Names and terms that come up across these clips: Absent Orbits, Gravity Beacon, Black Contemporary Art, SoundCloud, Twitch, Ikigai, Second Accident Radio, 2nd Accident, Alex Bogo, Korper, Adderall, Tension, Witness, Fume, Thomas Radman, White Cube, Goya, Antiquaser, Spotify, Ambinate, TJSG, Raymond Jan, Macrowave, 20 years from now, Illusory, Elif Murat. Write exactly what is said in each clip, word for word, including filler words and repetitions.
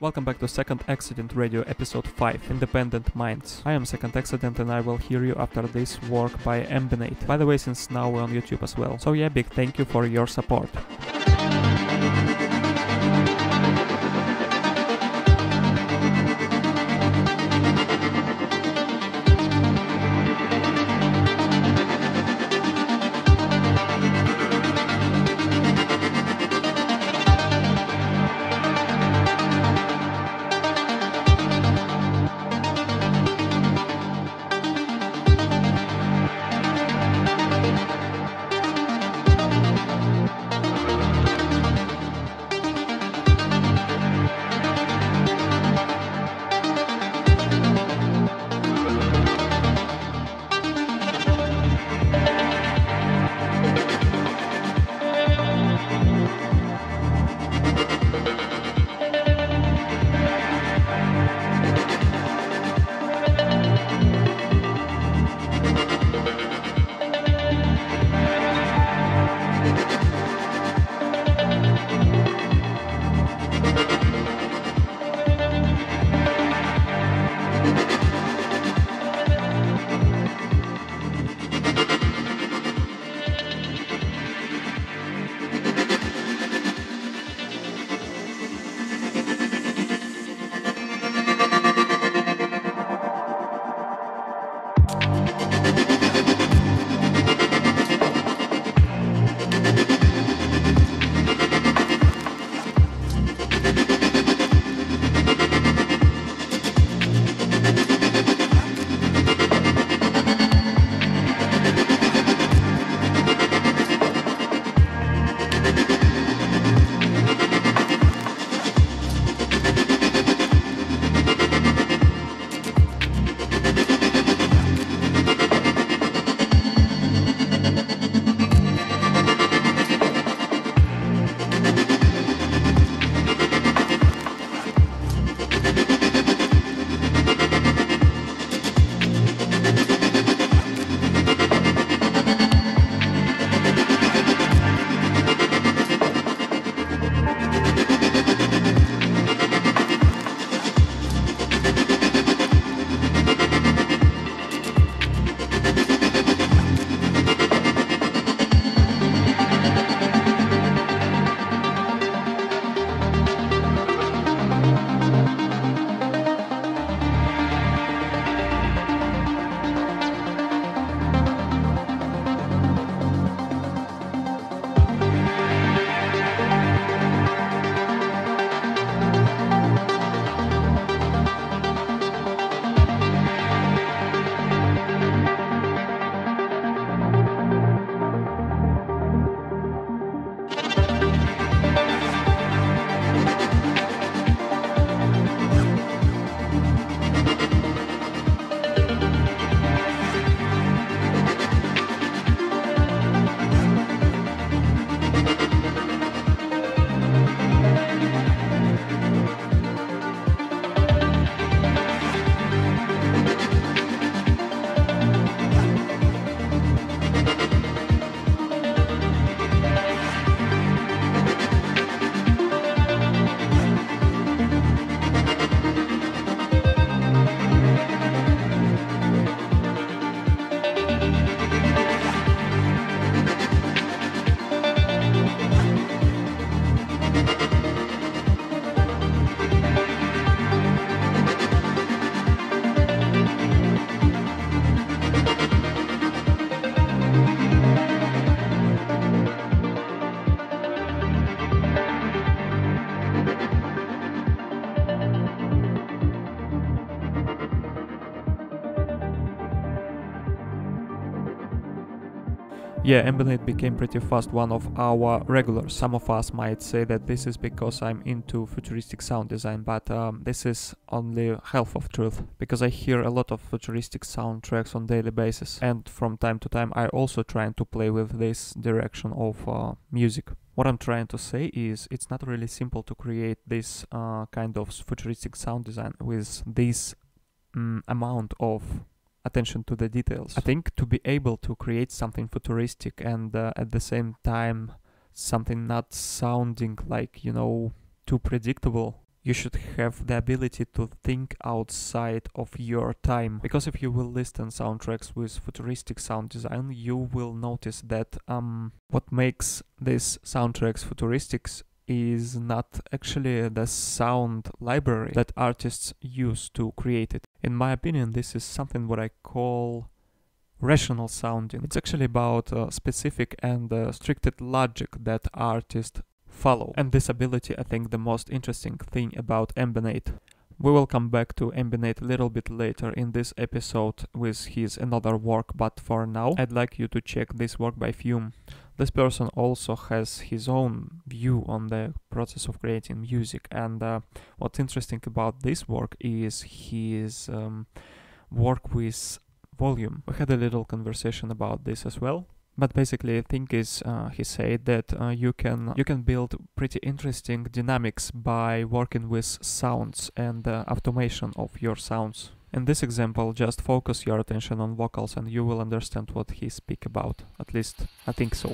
Welcome back to Second Accident Radio episode five, Independent Minds. I am Second Accident and I will hear you after this work by Ambinate. By the way, since now we're on YouTube as well. So yeah, big thank you for your support. Yeah, Ambinate became pretty fast one of our regulars. Some of us might say that this is because I'm into futuristic sound design, but um, this is only half of truth, because I hear a lot of futuristic soundtracks on daily basis, and from time to time I also trying to play with this direction of uh, music. What I'm trying to say is, it's not really simple to create this uh, kind of futuristic sound design with this um, amount of attention to the details. I think to be able to create something futuristic and uh, at the same time something not sounding like, you know, too predictable, you should have the ability to think outside of your time. Because if you will listen soundtracks with futuristic sound design, you will notice that um, what makes these soundtracks futuristic is not actually the sound library that artists use to create it. In my opinion, this is something what I call rational sounding. It's actually about uh, specific and uh, restricted logic that artists follow. And this ability, I think, the most interesting thing about Ambinate. We will come back to Ambinate a little bit later in this episode with his another work, but for now I'd like you to check this work by Fume. This person also has his own view on the process of creating music, and uh, what's interesting about this work is his um, work with volume. We had a little conversation about this as well. But basically, I think is uh, he said that uh, you can you can build pretty interesting dynamics by working with sounds and uh, automation of your sounds. In this example, just focus your attention on vocals, and you will understand what he speaks about. At least I think so.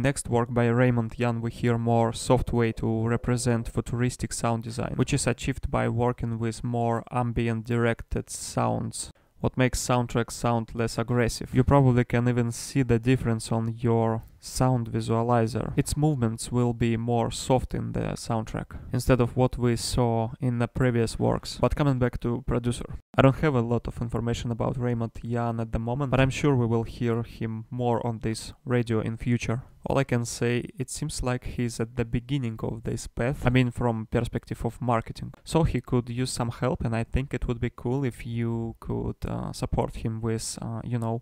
In next work by Raymond Jan we hear more soft way to represent futuristic sound design, which is achieved by working with more ambient directed sounds, what makes soundtracks sound less aggressive. You probably can even see the difference on your sound visualizer. Its movements will be more soft in the soundtrack, instead of what we saw in the previous works. But coming back to producer. I don't have a lot of information about Raymond Jan at the moment, but I'm sure we will hear him more on this radio in future. All I can say, it seems like he's at the beginning of this path, I mean from perspective of marketing. So he could use some help, and I think it would be cool if you could uh, support him with, uh, you know,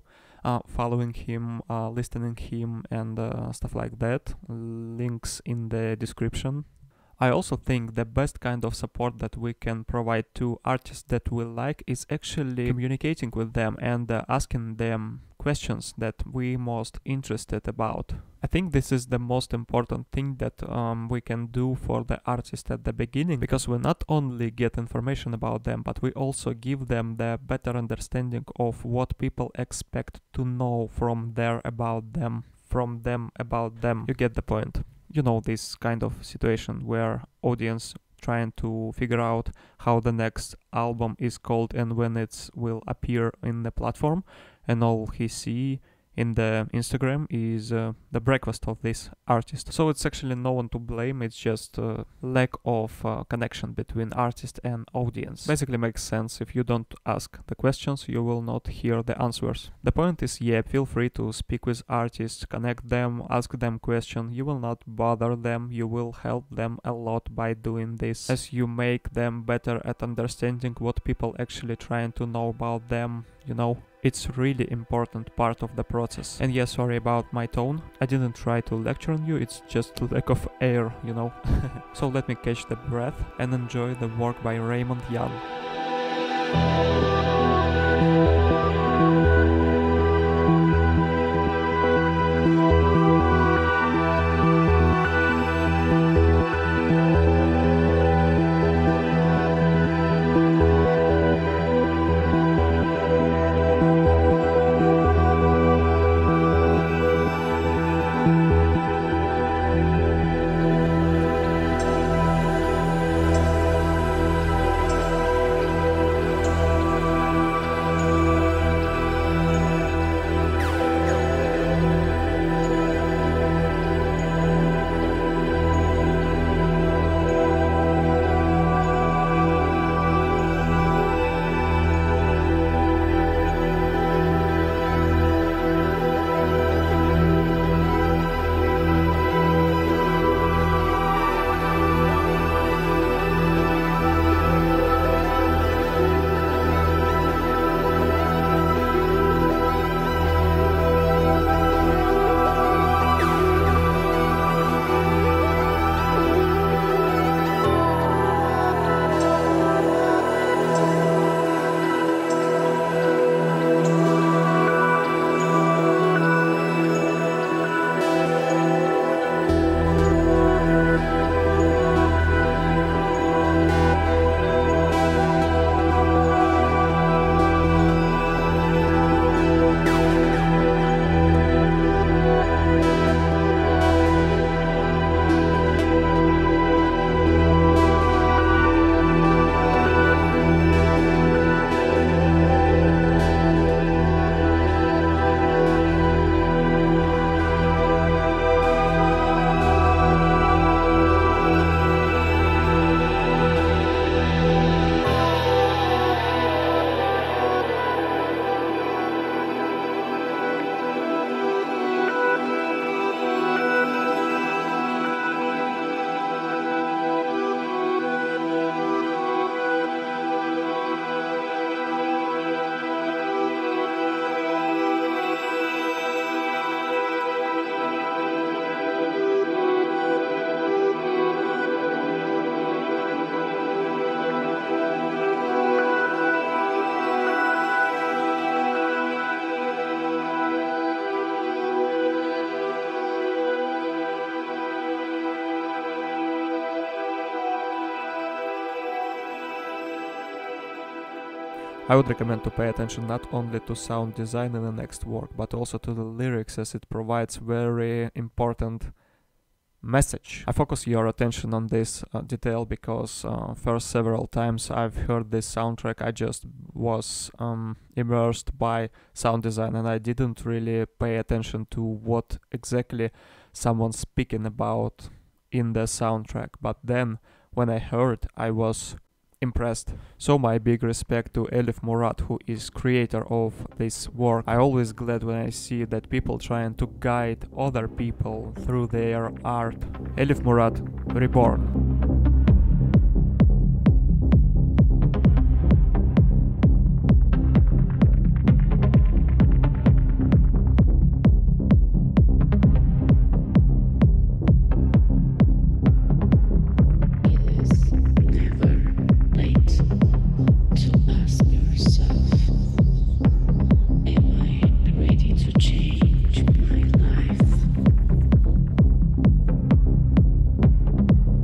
Uh, following him, uh, listening him and uh, stuff like that. Links in the description. I also think the best kind of support that we can provide to artists that we like is actually communicating with them and uh, asking them questions that we most interested about. I think this is the most important thing that um, we can do for the artist at the beginning, because we not only get information about them, but we also give them the better understanding of what people expect to know from there about them, from them about them. You get the point. You know, this kind of situation where audience trying to figure out how the next album is called and when it will appear in the platform, and all he see in the Instagram is uh, the breakfast of this artist. So it's actually no one to blame, it's just uh, lack of uh, connection between artist and audience. Basically makes sense, if you don't ask the questions, you will not hear the answers. The point is, yeah, feel free to speak with artists, connect them, ask them questions, you will not bother them, you will help them a lot by doing this, as you make them better at understanding what people actually trying to know about them, you know. It's really important part of the process. And yeah, sorry about my tone. I didn't try to lecture on you, it's just lack of air, you know. So let me catch the breath and enjoy the work by Raymond Jan. I would recommend to pay attention not only to sound design in the next work, but also to the lyrics, as it provides very important message. I focus your attention on this uh, detail because uh, first several times I've heard this soundtrack, I just was um, immersed by sound design and I didn't really pay attention to what exactly someone's speaking about in the soundtrack. But then when I heard, I was impressed. So my big respect to Elif Murat, who is creator of this work. I always glad when I see that people trying to guide other people through their art. Elif Murat, reborn.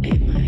Amen.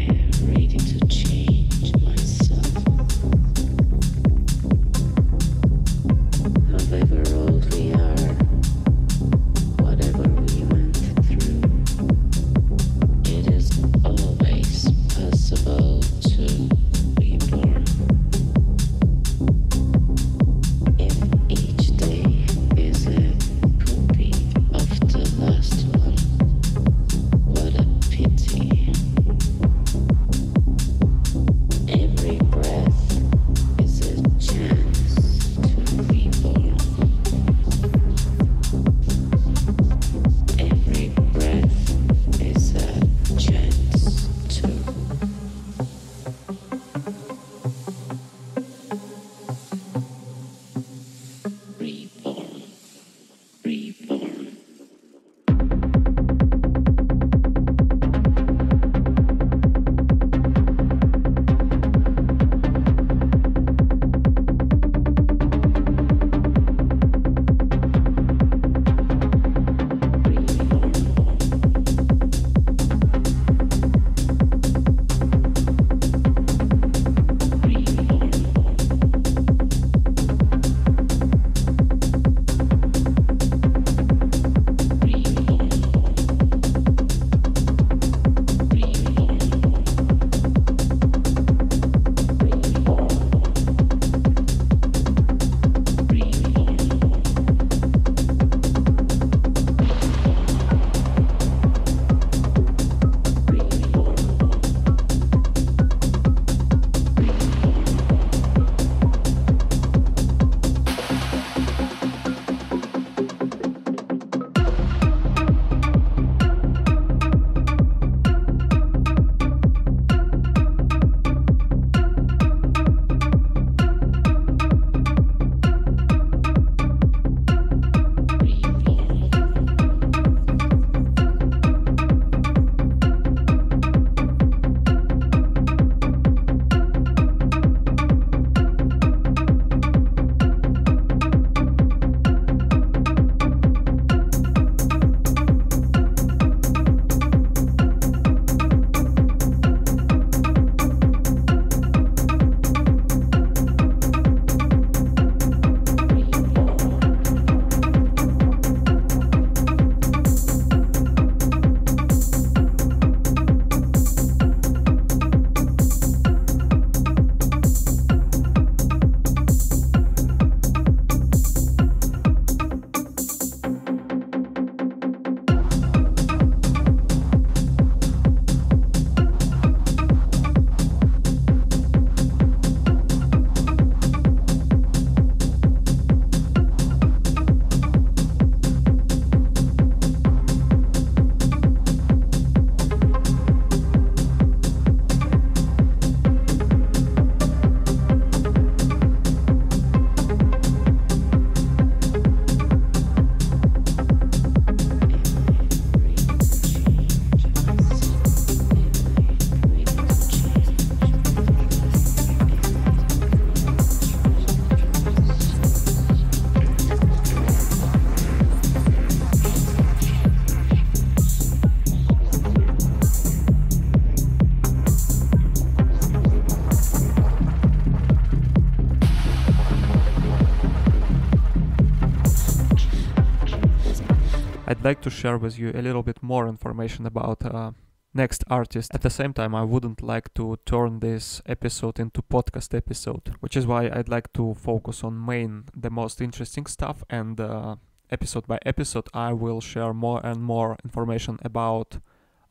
like to share with you a little bit more information about uh, next artist. At the same time, I wouldn't like to turn this episode into podcast episode, which is why I'd like to focus on main, the most interesting stuff, and uh, episode by episode I will share more and more information about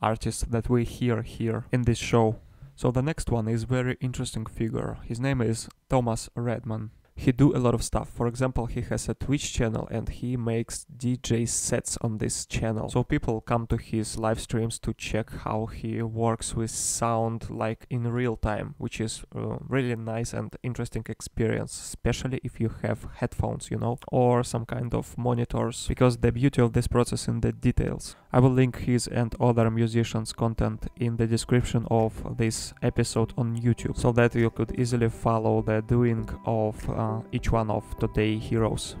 artists that we hear here in this show. So the next one is very interesting figure. His name is Thomas Radman. He do a lot of stuff. For example, he has a Twitch channel and he makes D J sets on this channel. So people come to his live streams to check how he works with sound like in real time, which is uh, really nice and interesting experience, especially if you have headphones, you know, or some kind of monitors, because the beauty of this process in the details. I will link his and other musicians' content in the description of this episode on YouTube, so that you could easily follow the doing of uh, each one of today's heroes.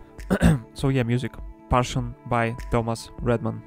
So yeah, music Passion by Thomas Radman.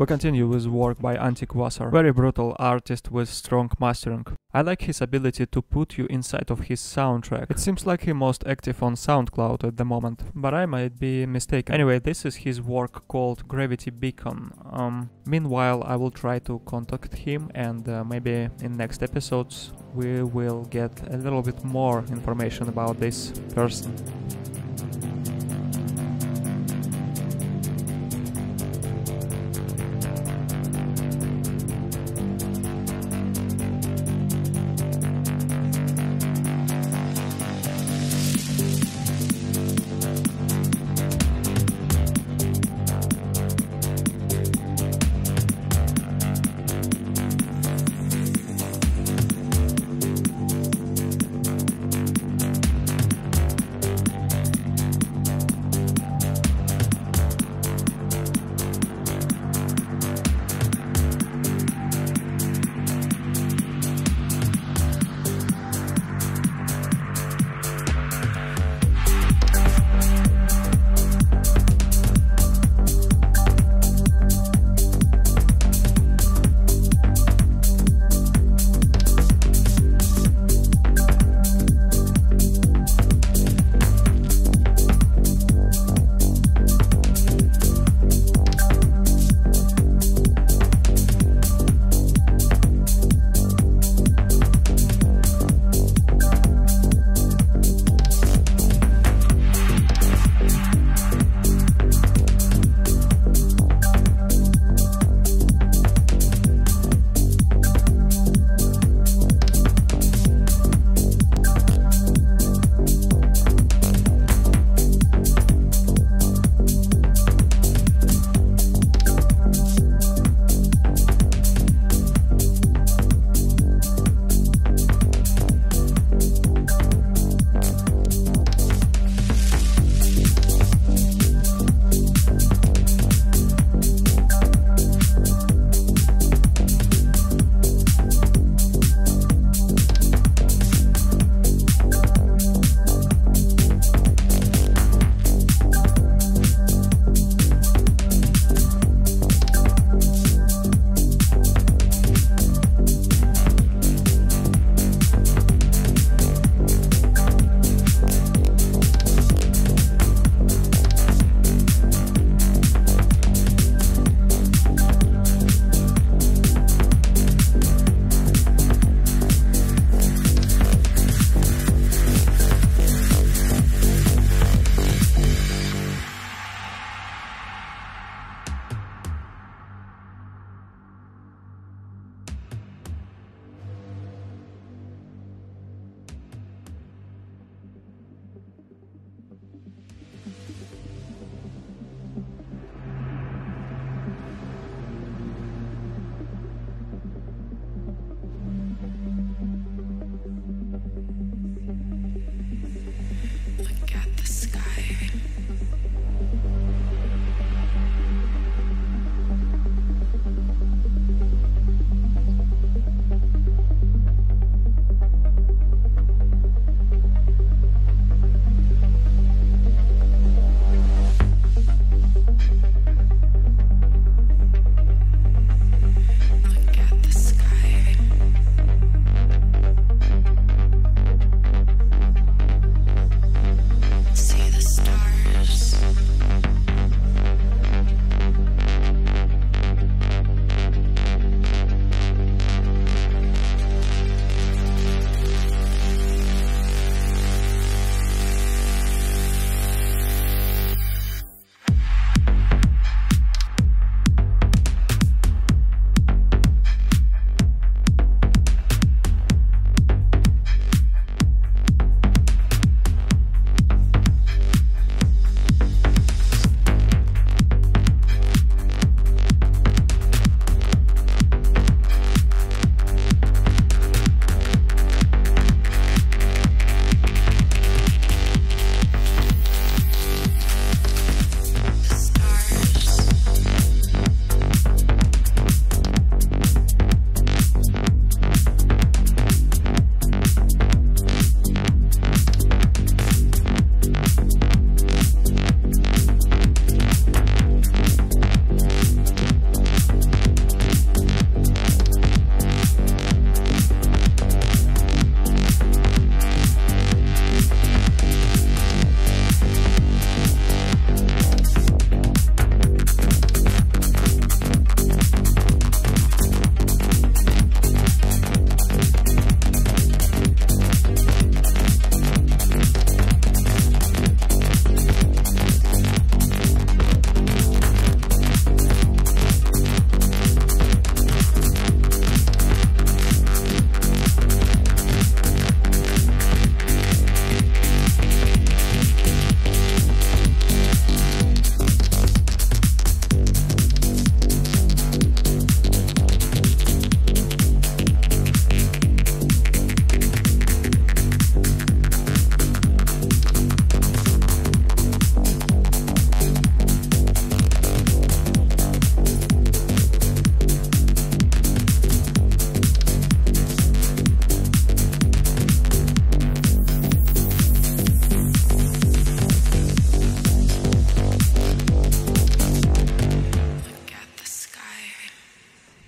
We continue with work by Antiquaser, very brutal artist with strong mastering. I like his ability to put you inside of his soundtrack. It seems like he most active on SoundCloud at the moment, but I might be mistaken. Anyway, this is his work called Gravity Beacon. Um, meanwhile, I will try to contact him, and uh, maybe in next episodes we will get a little bit more information about this person.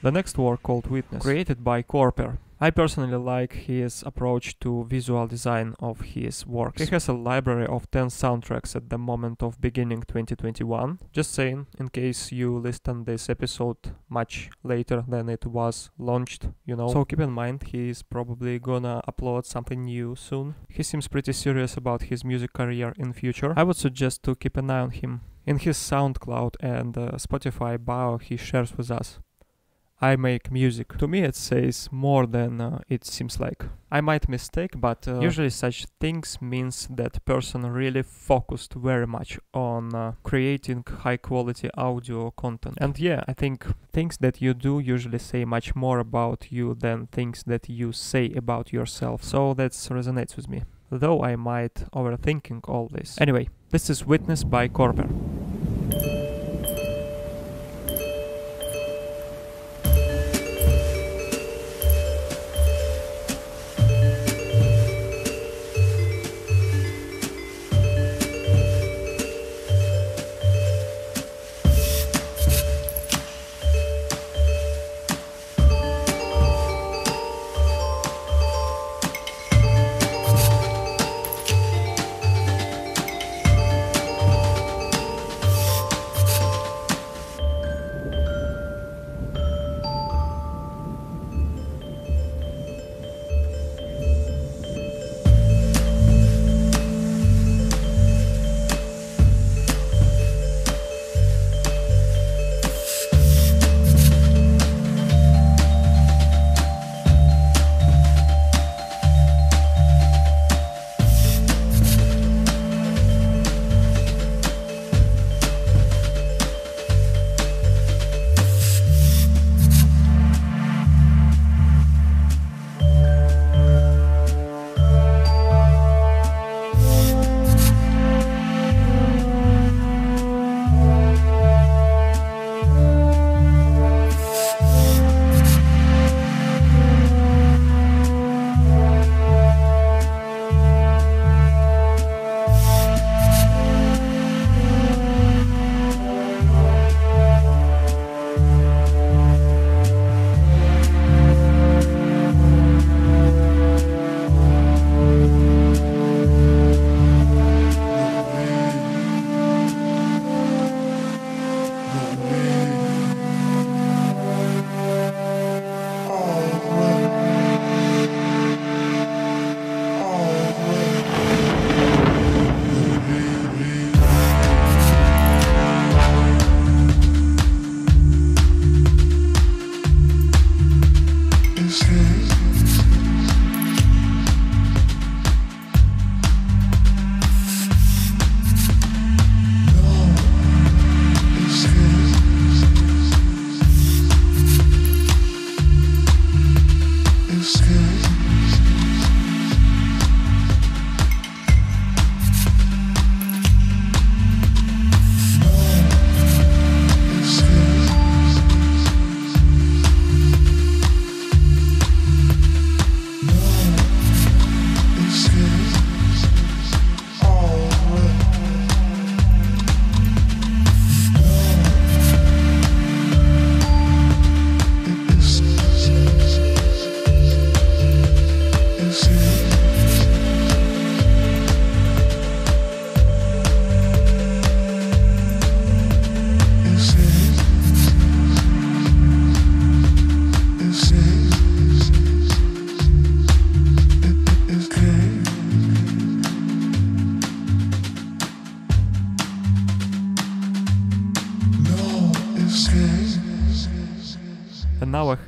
The next work, called Witness, created by Korper. I personally like his approach to visual design of his works. He has a library of ten soundtracks at the moment of beginning twenty twenty-one. Just saying, in case you listen this episode much later than it was launched, you know. So keep in mind, he is probably gonna upload something new soon. He seems pretty serious about his music career in future. I would suggest to keep an eye on him. In his SoundCloud and uh, Spotify bio he shares with us. I make music. To me it says more than uh, it seems like. I might mistake, but uh, usually such things means that person really focused very much on uh, creating high quality audio content. And yeah, I think things that you do usually say much more about you than things that you say about yourself. So that resonates with me, though I might overthinking all this. Anyway, this is Witness by Korper.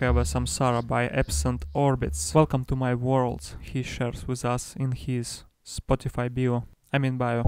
Have a Samsara by Absent Orbits. Welcome to my world, he shares with us in his Spotify bio. I mean bio.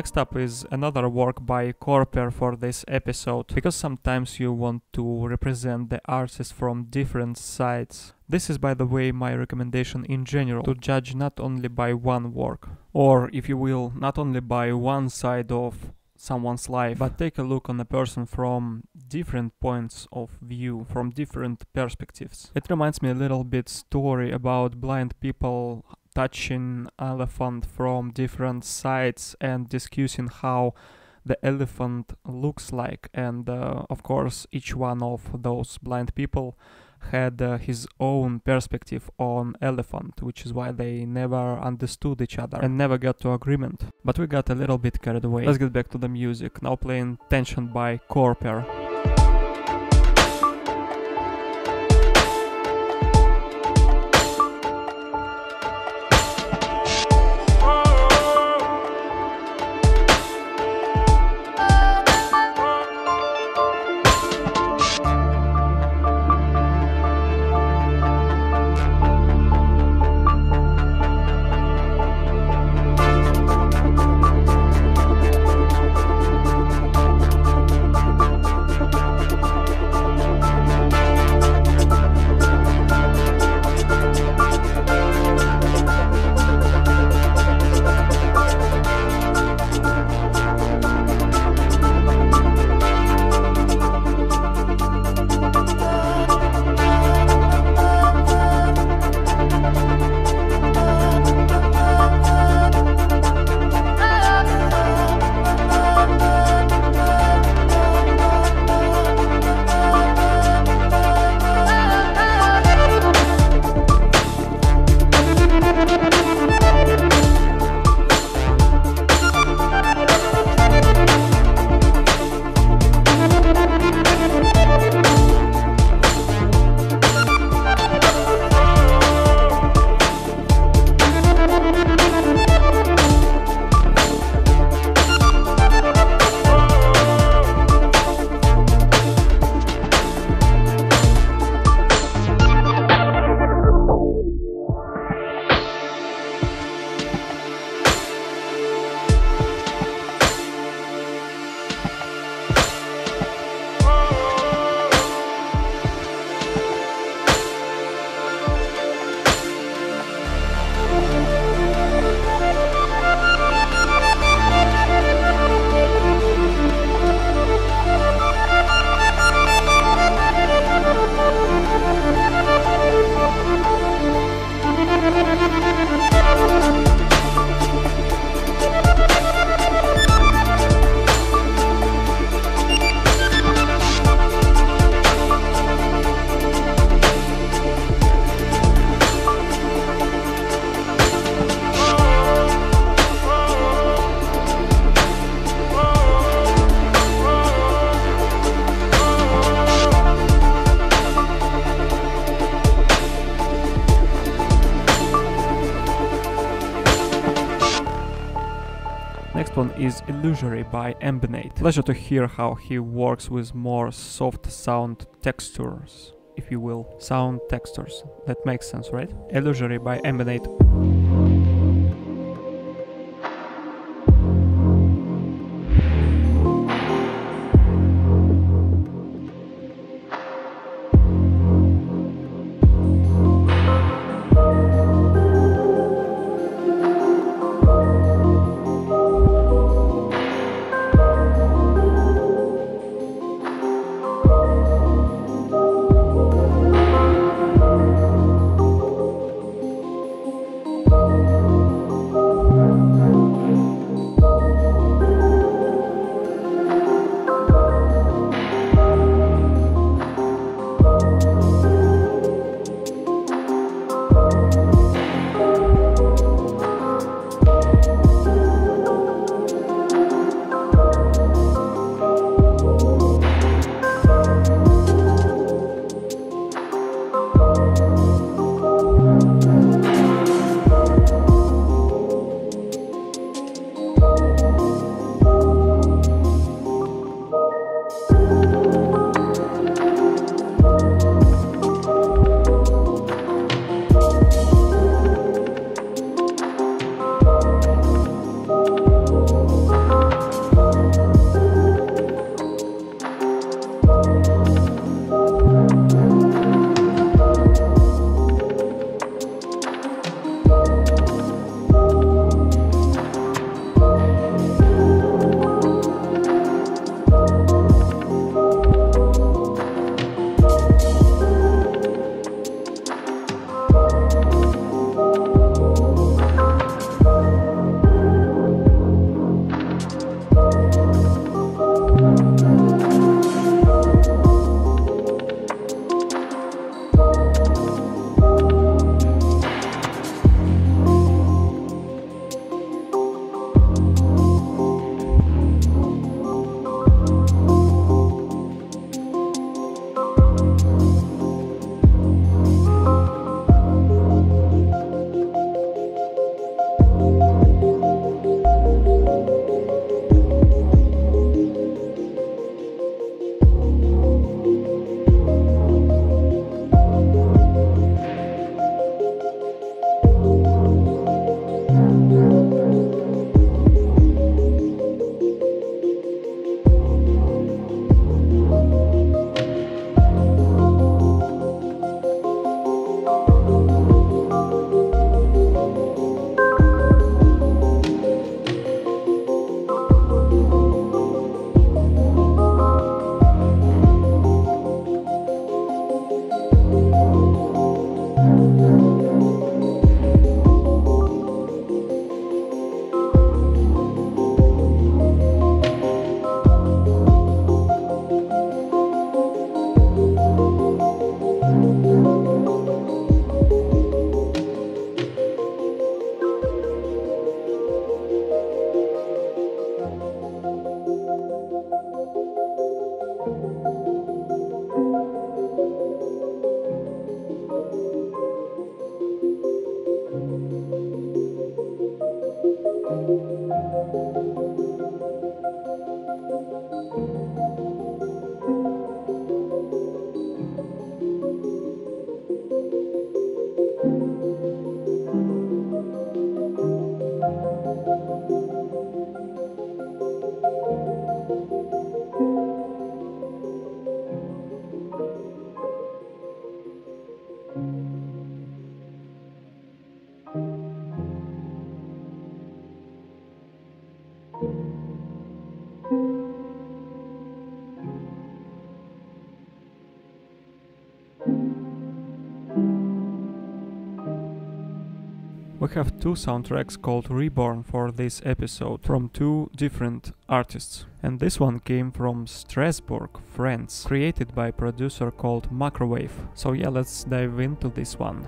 next up is another work by Korper for this episode, because sometimes you want to represent the artist from different sides. This is, by the way, my recommendation in general, to judge not only by one work, or if you will, not only by one side of someone's life, but take a look on a person from different points of view, from different perspectives. It reminds me a little bit story about blind people touching elephant from different sides and discussing how the elephant looks like, and uh, of course each one of those blind people had uh, his own perspective on elephant, which is why they never understood each other and never got to agreement. But we got a little bit carried away. Let's get back to the music. Now playing Tension by Korper. Is Illusory by Ambinate. Pleasure to hear how he works with more soft sound textures, if you will. Sound textures. That makes sense, right? Illusory by Ambinate. have two soundtracks called Reborn for this episode from two different artists. And this one came from Strasbourg, France, created by a producer called Macrowave. So yeah, let's dive into this one.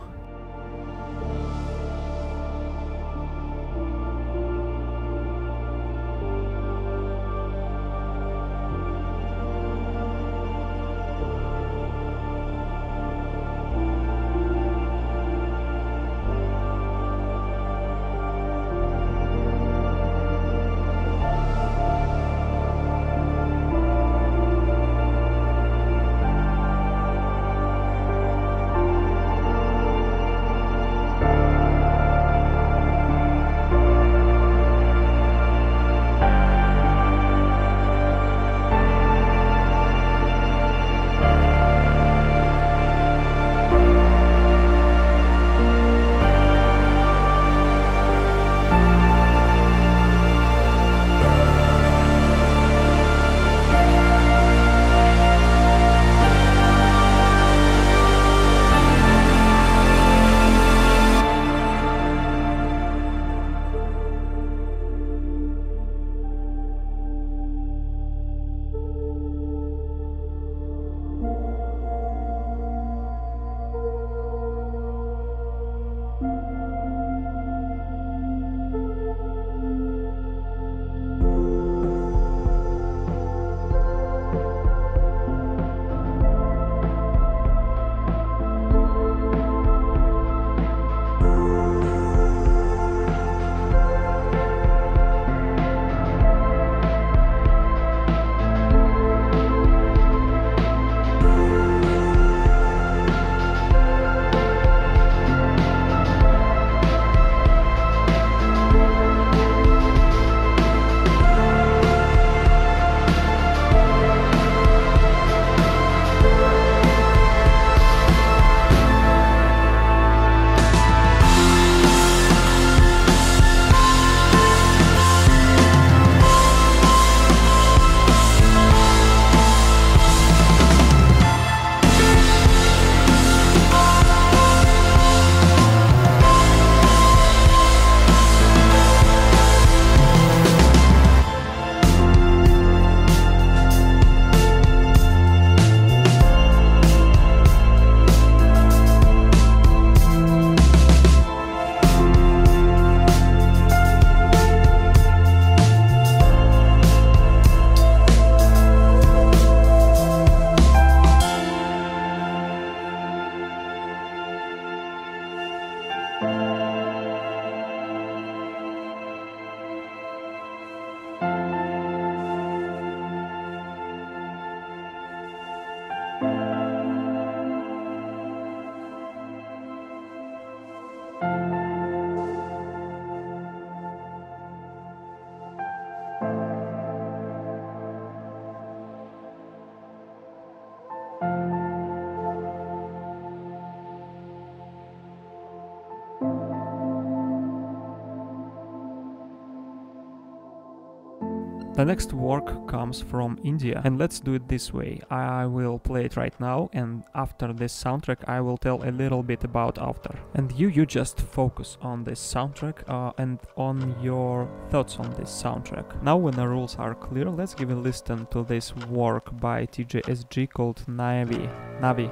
The next work comes from India, and let's do it this way. I will play it right now, and after this soundtrack I will tell a little bit about author. And you you just focus on this soundtrack uh, and on your thoughts on this soundtrack. Now when the rules are clear, let's give a listen to this work by T J S G called Navi. Navi.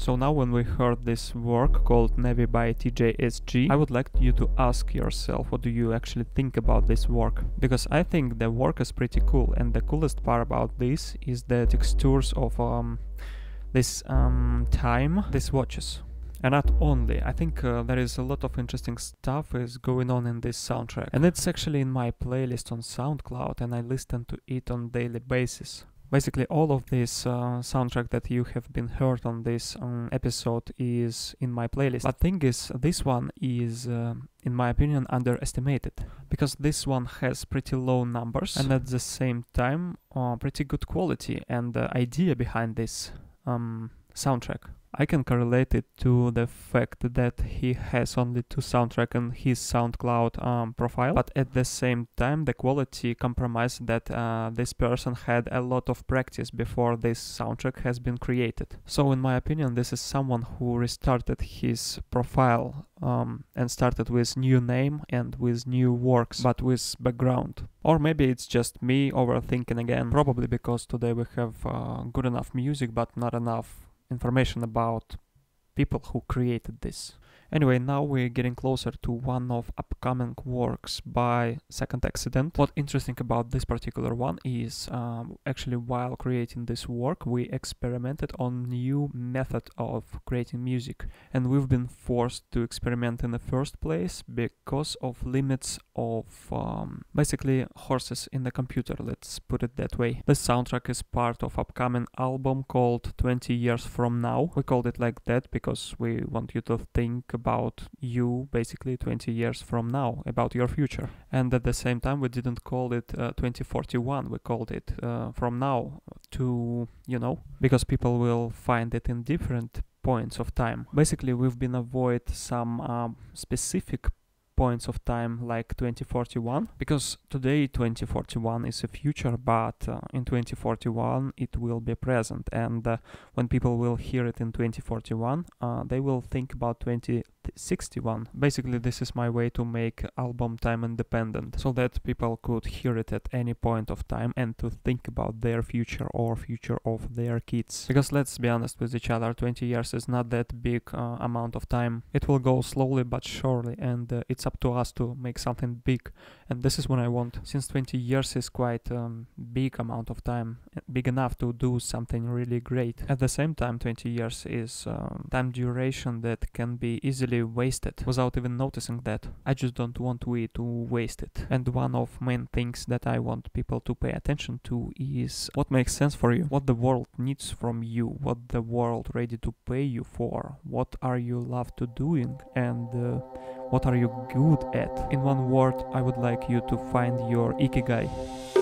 So now when we heard this work called Navi by T J S G, I would like you to ask yourself, what do you actually think about this work? Because I think the work is pretty cool, and the coolest part about this is the textures of um, this um, time, these watches. And not only, I think uh, there is a lot of interesting stuff is going on in this soundtrack. And it's actually in my playlist on SoundCloud, and I listen to it on daily basis. Basically all of this uh, soundtrack that you have been heard on this um, episode is in my playlist. But thing is, this one is, uh, in my opinion, underestimated. Because this one has pretty low numbers and at the same time uh, pretty good quality and the idea behind this um, soundtrack. I can correlate it to the fact that he has only two soundtracks in his SoundCloud um, profile, but at the same time the quality compromised that uh, this person had a lot of practice before this soundtrack has been created. So in my opinion this is someone who restarted his profile um, and started with new name and with new works, but with background. Or maybe it's just me overthinking again, probably because today we have uh, good enough music but not enough information about people who created this. Anyway, now we're getting closer to one of upcoming works by Second Accident. What's interesting about this particular one is um, actually while creating this work we experimented on new method of creating music, and we've been forced to experiment in the first place because of limits of um, basically horses in the computer, let's put it that way. The soundtrack is part of upcoming album called twenty years from now. We called it like that because we want you to think about you basically twenty years from now, about your future. And at the same time we didn't call it uh, twenty forty-one, we called it uh, from now to, you know, because people will find it in different points of time. Basically we've been avoid some um, specific points of time like twenty forty-one, because today twenty forty-one is a future, but uh, in twenty forty-one it will be present, and uh, when people will hear it in twenty forty-one uh, they will think about twenty sixty-one. Basically this is my way to make album time independent, so that people could hear it at any point of time and to think about their future or future of their kids. Because let's be honest with each other, twenty years is not that big uh, amount of time. It will go slowly but surely, and uh, it's up to us to make something big, and this is what I want. Since twenty years is quite um, big amount of time, big enough to do something really great. At the same time twenty years is um, time duration that can be easily wasted without even noticing that. I just don't want we to waste it. And one of main things that I want people to pay attention to is what makes sense for you, what the world needs from you, what the world ready to pay you for, what are you love to doing, and uh, what are you good at? In one word, I would like you to find your Ikigai.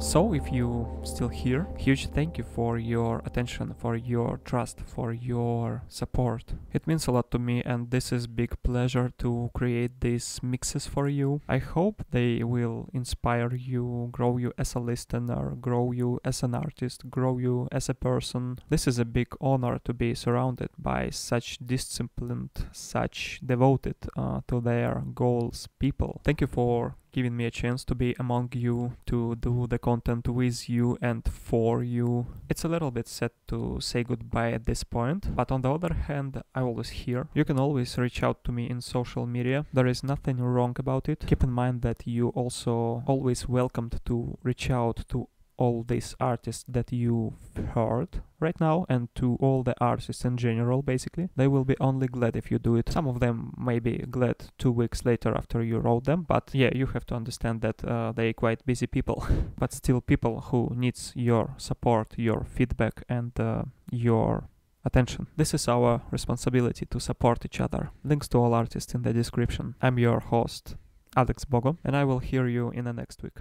So if you still here, huge thank you for your attention, for your trust, for your support. It means a lot to me, and this is big pleasure to create these mixes for you. I hope they will inspire you, grow you as a listener, grow you as an artist, grow you as a person. This is a big honor to be surrounded by such disciplined, such devoted uh, to their goals people. Thank you for giving me a chance to be among you, to do the content with you and for you. It's a little bit sad to say goodbye at this point, but on the other hand, I'm always here. You can always reach out to me in social media. There is nothing wrong about it. Keep in mind that you also always welcomed to reach out to all these artists that you've heard right now, and to all the artists in general, basically. They will be only glad if you do it. Some of them may be glad two weeks later after you wrote them, but yeah, you have to understand that uh, they're quite busy people, but still people who needs your support, your feedback, and uh, your attention. This is our responsibility to support each other. Links to all artists in the description. I'm your host, Alex Bogo, and I will hear you in the next week.